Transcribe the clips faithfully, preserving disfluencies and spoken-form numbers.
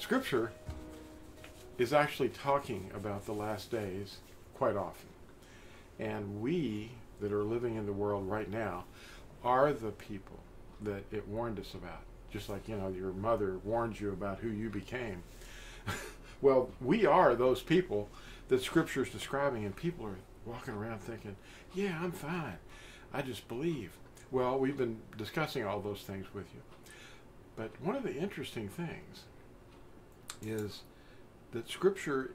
Scripture is actually talking about the last days quite often. And we that are living in the world right now are the people that it warned us about. Just like, you know, your mother warned you about who you became. Well, we are those people that Scripture is describing, and people are walking around thinking, yeah, I'm fine. I just believe. Well, we've been discussing all those things with you. But one of the interesting things is that Scripture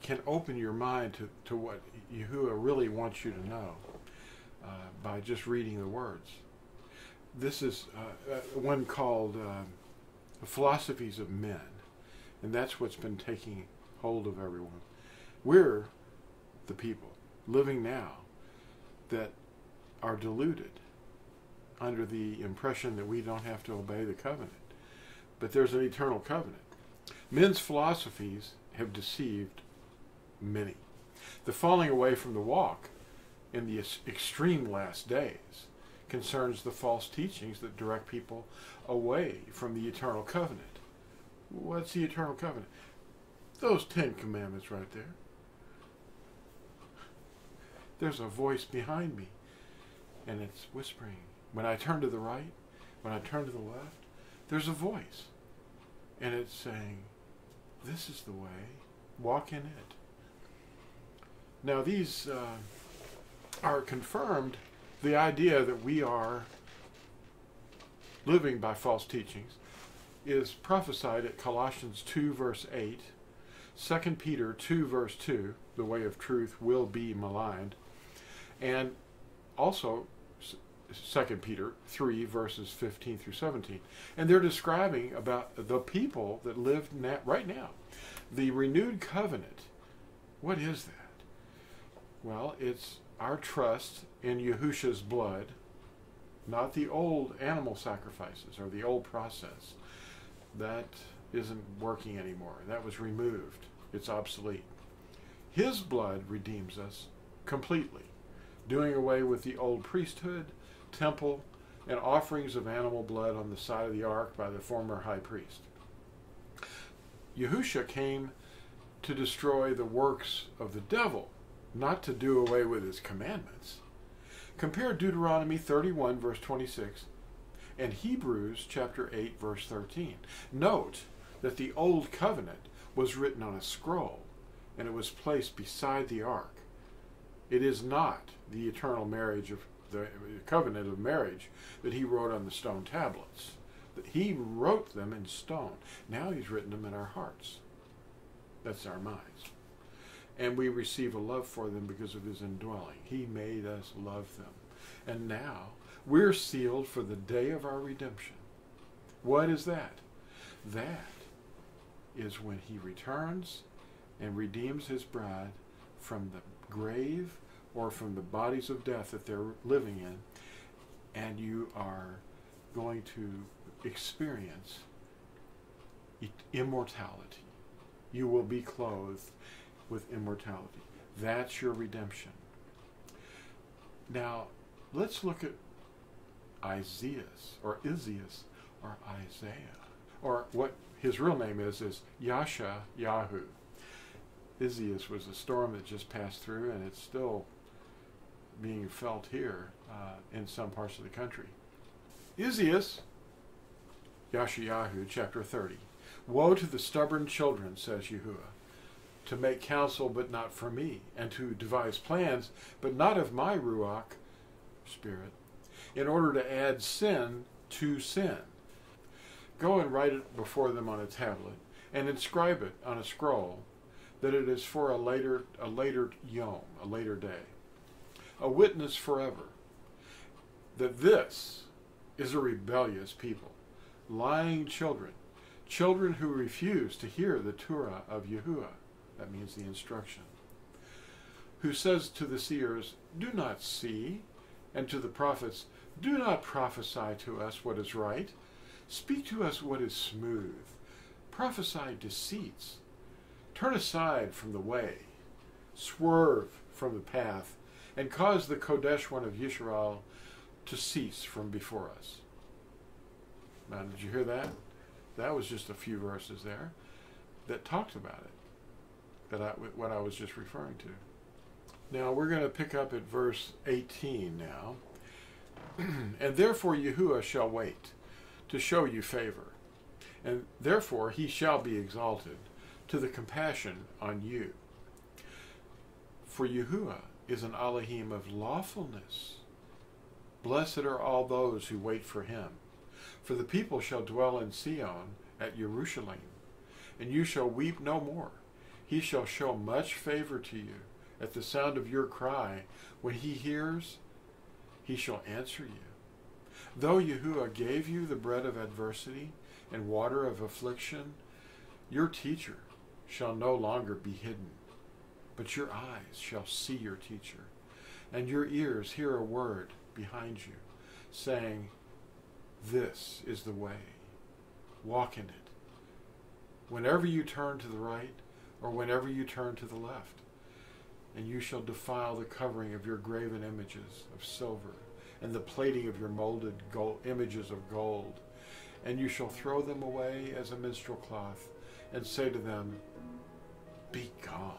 can open your mind to, to what Yahuwah really wants you to know uh, by just reading the words. This is uh, uh, one called uh, the Philosophies of Men, and that's what's been taking hold of everyone. We're the people living now that are deluded under the impression that we don't have to obey the covenant, but there's an eternal covenant. Men's philosophies have deceived many. The falling away from the walk in the extreme last days concerns the false teachings that direct people away from the eternal covenant. What's the eternal covenant? Those Ten Commandments right there. There's a voice behind me, and it's whispering. When I turn to the right, when I turn to the left, there's a voice, and it's saying, this is the way, walk in it. Now these uh, are confirmed, the idea that we are living by false teachings is prophesied at Colossians two verse eight, Second Peter two verse two, the way of truth will be maligned, and also Second Peter three verses fifteen through seventeen. And they're describing about the people that live right now. The renewed covenant, what is that? Well, it's our trust in Yahusha's blood, not the old animal sacrifices or the old process. That isn't working anymore. That was removed. It's obsolete. His blood redeems us completely, doing away with the old priesthood, temple, and offerings of animal blood on the side of the ark by the former high priest. Yahusha came to destroy the works of the devil, not to do away with his commandments. Compare Deuteronomy thirty-one verse twenty-six and Hebrews chapter eight verse thirteen. Note that the old covenant was written on a scroll, and it was placed beside the ark. It is not the eternal marriage of the covenant of marriage that he wrote on the stone tablets. He wrote them in stone. Now he's written them in our hearts. That's our minds. And we receive a love for them because of his indwelling. He made us love them. And now we're sealed for the day of our redemption. What is that? That is when he returns and redeems his bride from the grave or from the bodies of death that they're living in, and you are going to experience immortality. You will be clothed with immortality. That's your redemption. Now, let's look at Isaias, or Isaias, or Isaiah, or what his real name is, is Yeshayahu. Isaias was a storm that just passed through, and it's still being felt here uh, in some parts of the country. Isaias, Yeshayahu, chapter thirty. Woe to the stubborn children, says Yahuwah, to make counsel but not for me, and to devise plans but not of my ruach, spirit, in order to add sin to sin. Go and write it before them on a tablet, and inscribe it on a scroll, that it is for a later, a later yom, a later day. A witness forever that this is a rebellious people, lying children, children who refuse to hear the Torah of Yahuwah, that means the instruction, who says to the seers, do not see, and to the prophets, do not prophesy to us what is right, speak to us what is smooth, prophesy deceits, turn aside from the way, swerve from the path, and cause the Kodesh one of Yisharal to cease from before us. Now, did you hear that? That was just a few verses there. that talks about it, that I, what I was just referring to. Now we're going to pick up at verse eighteen now. And therefore Yahuwah shall wait to show you favor, and therefore he shall be exalted to the compassion on you. For Yahuwah is an Elohim of lawfulness. Blessed are all those who wait for him. For the people shall dwell in Sion at Yerushalim, and you shall weep no more. He shall show much favor to you at the sound of your cry. When he hears, he shall answer you. Though Yahuwah gave you the bread of adversity and water of affliction, your teacher shall no longer be hidden, but your eyes shall see your teacher, and your ears hear a word behind you, saying, "This is the way, walk in it." Whenever you turn to the right, or whenever you turn to the left, and you shall defile the covering of your graven images of silver, and the plating of your molded gold, images of gold, and you shall throw them away as a minstrel cloth, and say to them, "Be gone."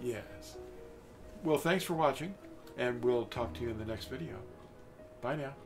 Yes. Well, thanks for watching, and we'll talk to you in the next video. Bye now.